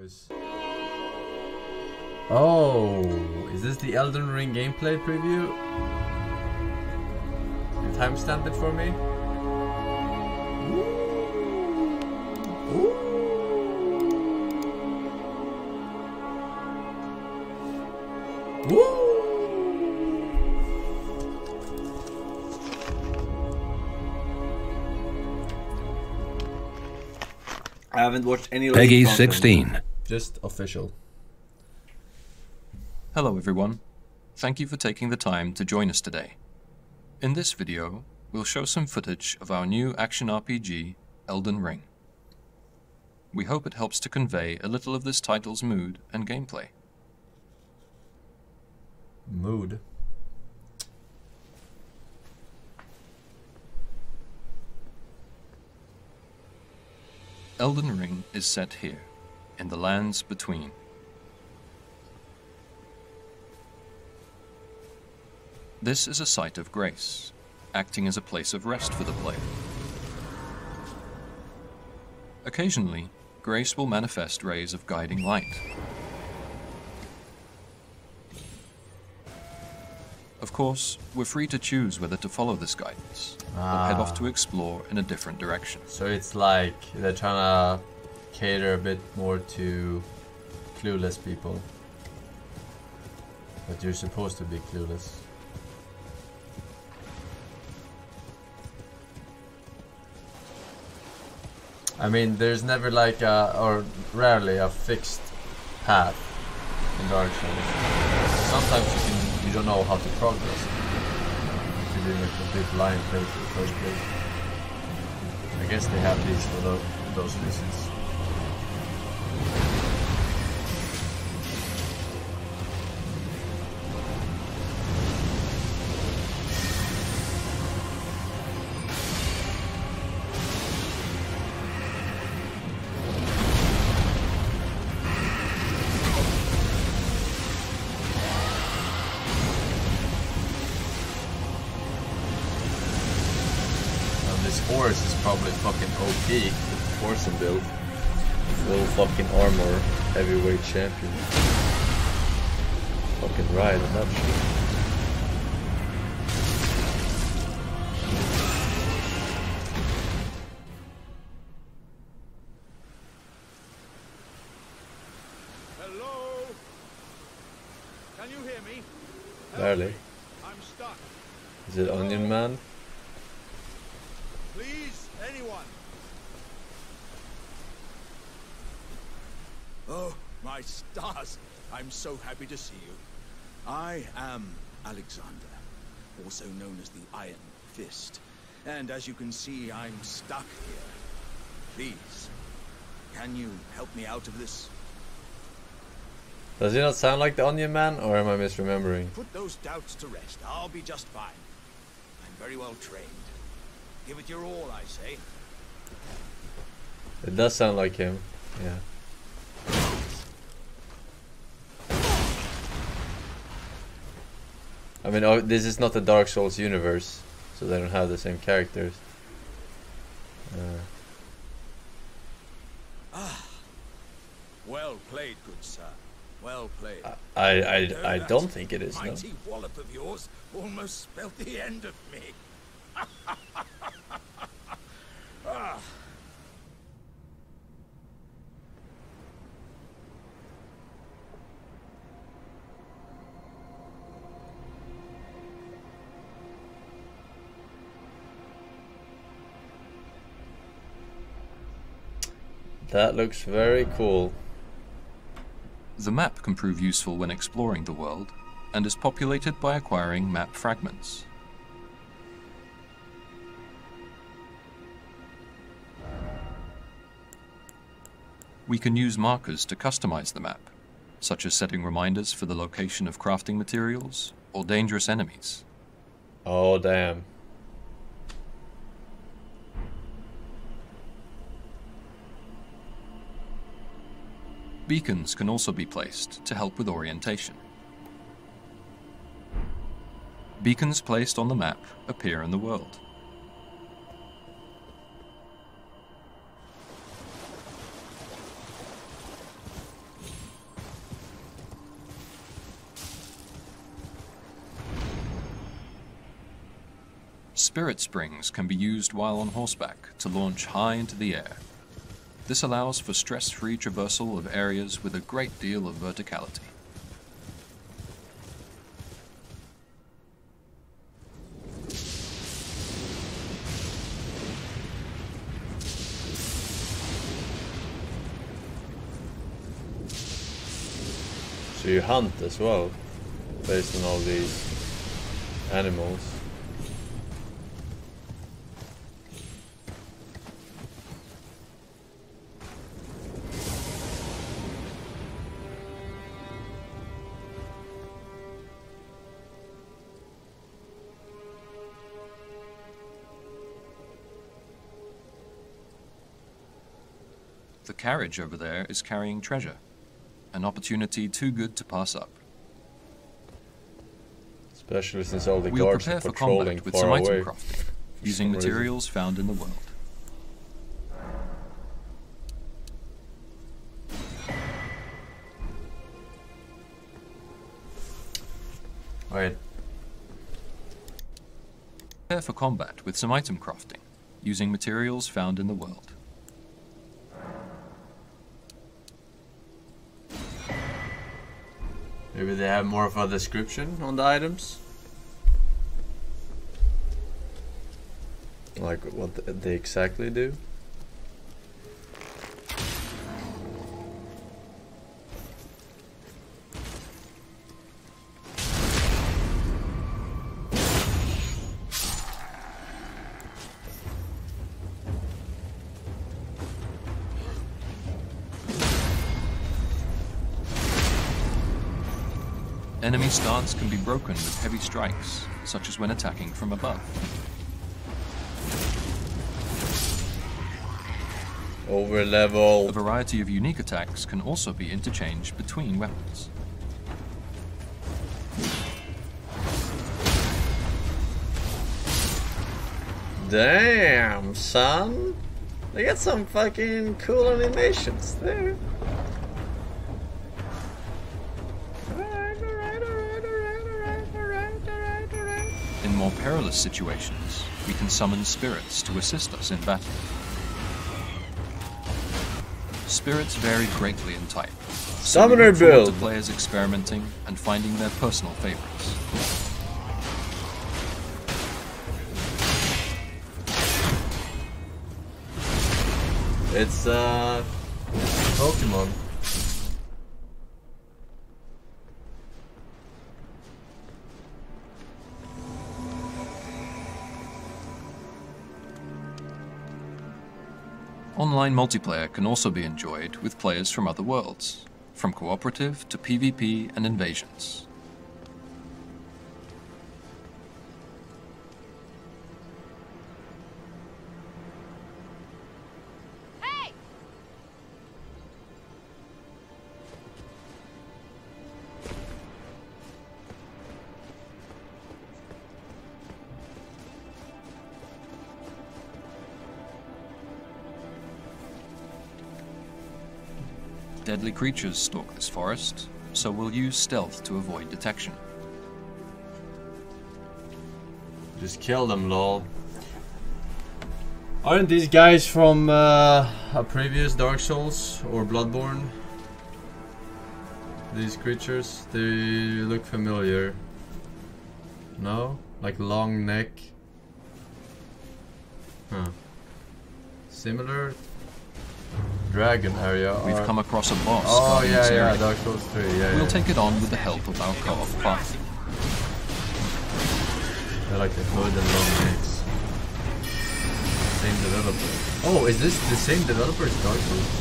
boys. Oh, is this the Elden Ring gameplay preview? Can timestamp it for me? I haven't watched any. Peggy 16. Just official. Hello everyone. Thank you for taking the time to join us today. In this video, we'll show some footage of our new action RPG, Elden Ring. We hope it helps to convey a little of this title's mood and gameplay. Mood. Elden Ring is set here, in the lands between. This is a site of grace, acting as a place of rest for the player. Occasionally, grace will manifest rays of guiding light. Of course, we're free to choose whether to follow this guidance or head off to explore in a different direction. So it's like they're trying to cater a bit more to clueless people. But you're supposed to be clueless. I mean, there's never like a, or rarely a fixed path in Dark Souls. Sometimes you can. You don't know how to progress. You're doing a complete blind playthrough first place. I guess they have these for those reasons. Horse is probably fucking OP. Horse build. Full fucking armor. Heavyweight champion. Fucking ride on that shit. Hello? Can you hear me? Barely. I'm stuck. Is it Onion Man? Please, anyone. Oh, my stars. I'm so happy to see you. I am Alexander, also known as the Iron Fist. And as you can see, I'm stuck here. Please, can you help me out of this? Does he not sound like the Onion Man, or am I misremembering? Put those doubts to rest. I'll be just fine. I'm very well trained. Give it your all, I say. It does sound like him, yeah. I mean, oh, this is not the Dark Souls universe, so they don't have the same characters. Well played, good sir. Well played. I don't think it is. Mighty wallop of yours almost spelt the end of me. That looks very cool. The map can prove useful when exploring the world and is populated by acquiring map fragments. We can use markers to customize the map, such as setting reminders for the location of crafting materials or dangerous enemies. Oh, damn. Beacons can also be placed to help with orientation. Beacons placed on the map appear in the world. Spirit springs can be used while on horseback to launch high into the air. This allows for stress-free traversal of areas with a great deal of verticality. So you hunt as well, based on all these animals. The carriage over there is carrying treasure. An opportunity too good to pass up. Especially since all the guards are patrolling far away. We'll prepare for combat with some item crafting, using materials found in the world. Alright. Prepare for combat with some item crafting, using materials found in the world. Maybe they have more of a description on the items? Like what they exactly do? Enemy stance can be broken with heavy strikes, such as when attacking from above. Over level. A variety of unique attacks can also be interchanged between weapons. Damn, son! They got some fucking cool animations there. In more perilous situations, we can summon spirits to assist us in battle. Spirits vary greatly in type, so we look forward to players experimenting and finding their personal favorites. It's Pokemon. Online multiplayer can also be enjoyed with players from other worlds, from cooperative to PvP and invasions. Hey! Deadly creatures stalk this forest, so we'll use stealth to avoid detection. Just kill them, lol. Aren't these guys from a previous Dark Souls or Bloodborne? These creatures, they look familiar. No? Like long neck? Huh. Similar? Dragon area. We've come across a boss. Oh yeah, yeah, Dark Souls 3. Yeah, we'll take it on with the help of our co-op party. I like the hood and long legs. Same developer. Oh, is this the same developer as Dark Souls?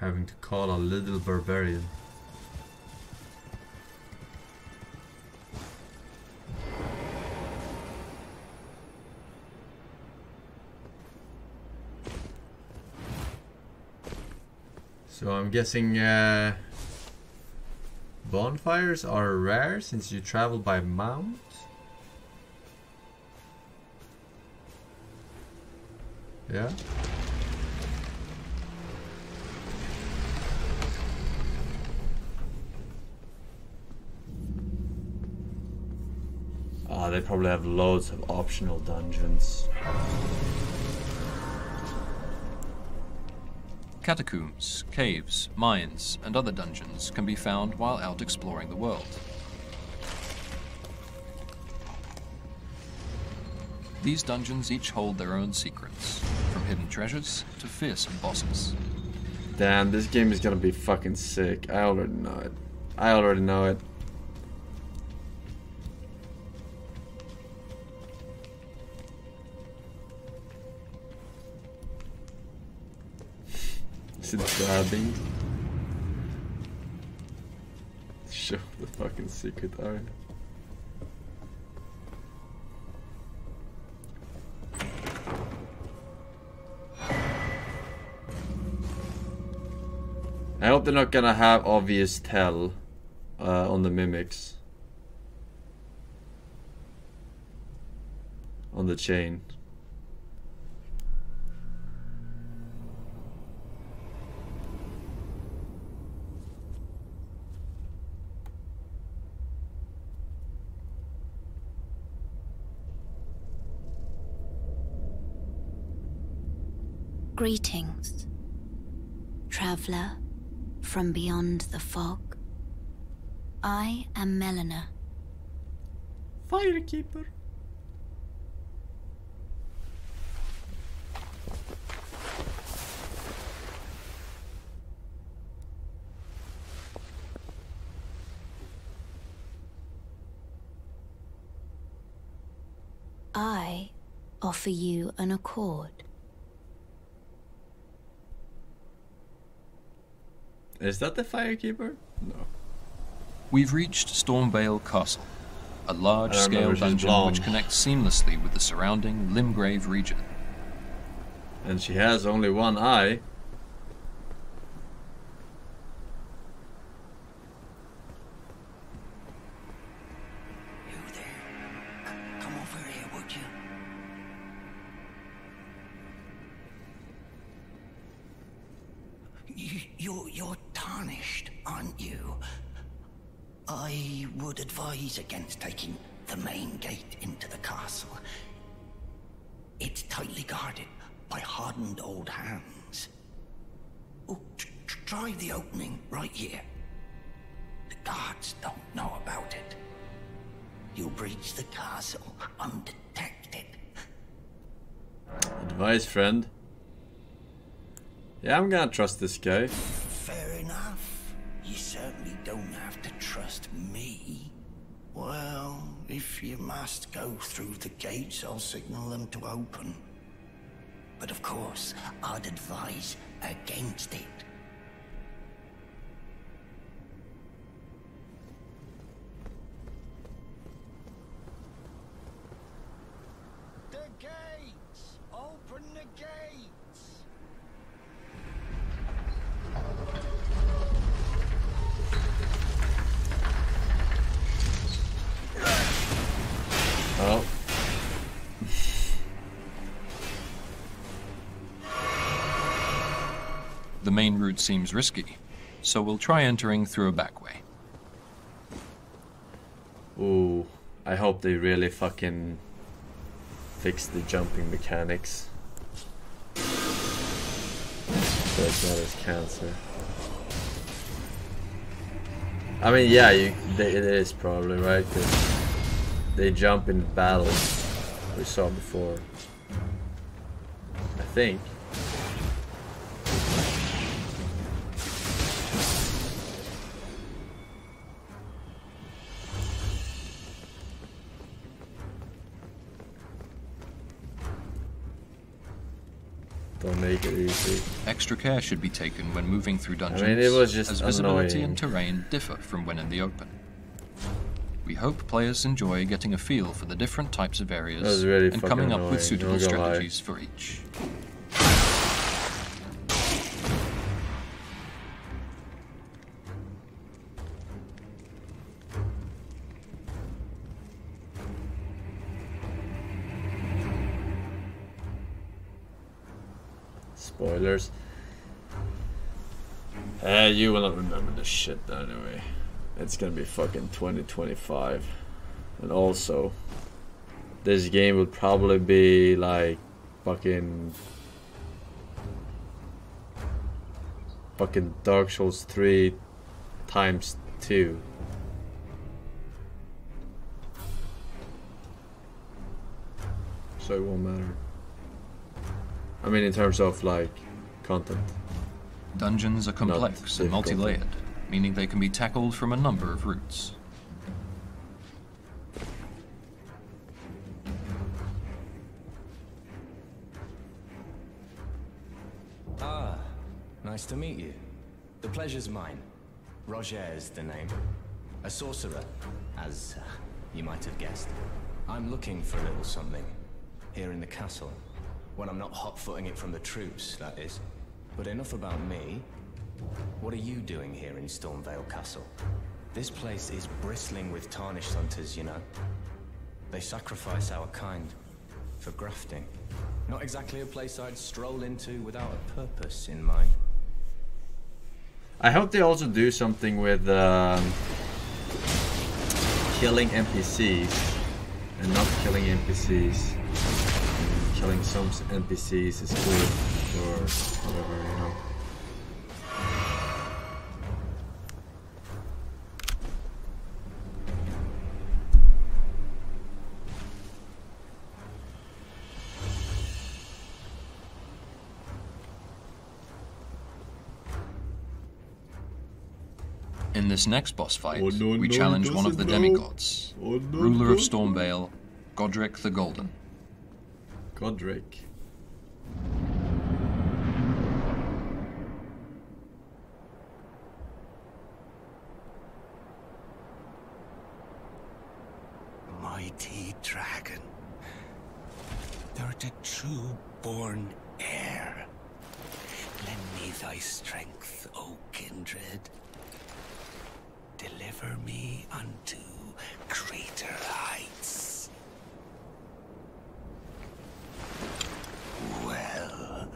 Having to call a little barbarian. So I'm guessing bonfires are rare since you travel by mount. Yeah. Ah, they probably have loads of optional dungeons. Catacombs, caves, mines, and other dungeons can be found while out exploring the world. These dungeons each hold their own secrets, from hidden treasures to fearsome bosses. Damn, this game is gonna be fucking sick. I already know it. I already know it. Subscribing. Show the fucking secret art. I hope they're not gonna have obvious tell on the mimics. On the chain. Greetings, traveler from beyond the fog. I am Melina. Firekeeper. I offer you an accord. Is that the Firekeeper? No. We've reached Stormvale Castle, a large-scale dungeon which connects seamlessly with the surrounding Limgrave region. And she has only one eye. You there? Come over here, would you? You're tarnished, aren't you? I would advise against taking the main gate into the castle. It's tightly guarded by hardened old hands. Oh, try the opening right here. The guards don't know about it. You'll breach the castle undetected. Advice, friend. Yeah, I'm gonna trust this guy. Fair enough. You certainly don't have to trust me. Well, if you must go through the gates, I'll signal them to open. But of course, I'd advise against it. The gates! Open the gates! Oh. The main route seems risky, so we'll try entering through a back way. Ooh, I hope they really fucking fix the jumping mechanics. So it's not as cancer. I mean, yeah, it is probably, right? 'Cause they jump in battle, we saw before. I think. Don't make it easy. Extra care should be taken when moving through dungeons, I mean, it was just as visibility annoying. And terrain differ from when in the open. We hope players enjoy getting a feel for the different types of areas really and coming up annoying. With suitable strategies for each. Spoilers. You will not remember this shit anyway. It's gonna be fucking 2025. And also, this game will probably be like fucking Dark Souls 3 times 2. So it won't matter. I mean, in terms of like content. Dungeons are complex and multi-layered, meaning they can be tackled from a number of routes. Ah, nice to meet you. The pleasure's mine. Roger is the name. A sorcerer, as you might have guessed. I'm looking for a little something here in the castle, when I'm not hot-footing it from the troops, that is. But enough about me. What are you doing here in Stormvale Castle? This place is bristling with tarnished hunters, you know. They sacrifice our kind for grafting. Not exactly a place I'd stroll into without a purpose in mind. I hope they also do something with killing NPCs and not killing NPCs. Killing some NPCs is good. Or whatever, you know. In this next boss fight, we challenge one of the demigods, ruler of Stormvale, Godrick the Golden. Godrick. Born heir, lend me thy strength, O kindred. Deliver me unto greater heights. Well,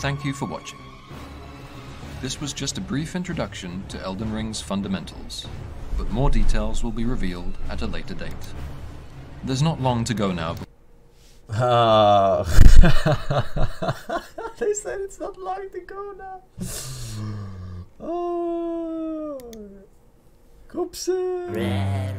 Thank you for watching. This was just a brief introduction to Elden Ring's fundamentals, but more details will be revealed at a later date. There's not long to go now. They said it's not long to go now. Oh. Coopsie.